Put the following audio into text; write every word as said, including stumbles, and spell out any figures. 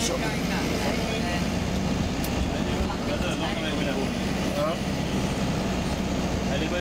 Sure.